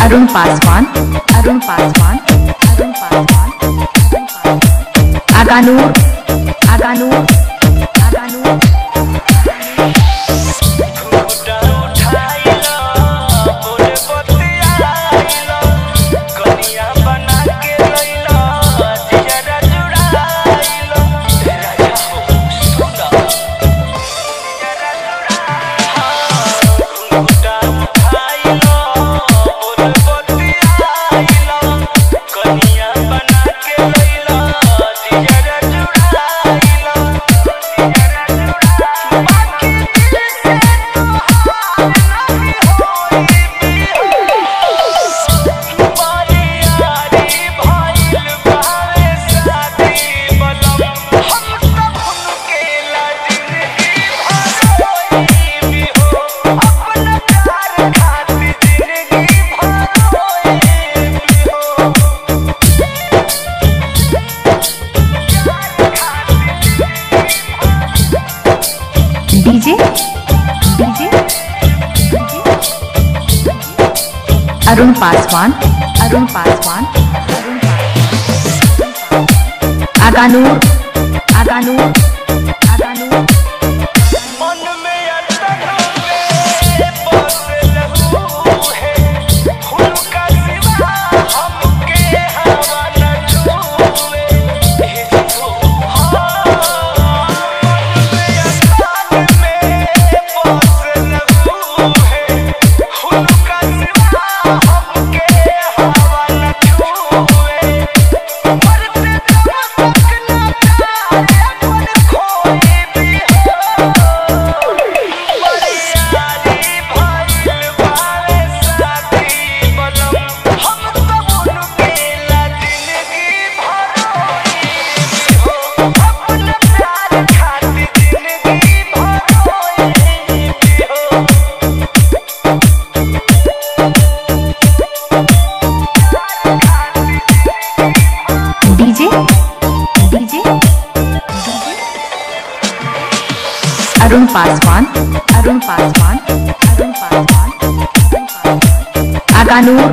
Arun Paswan, Arun Paswan, Arun Paswan, Aganoor, Aganoor, Aganoor. DJ, DJ, Arun Paswan, Arun Paswan, Arun Paswan, Aganoor, Aganoor, Aganoor. Arun Paswan, Arun Paswan, Arun Paswan, Aganoor,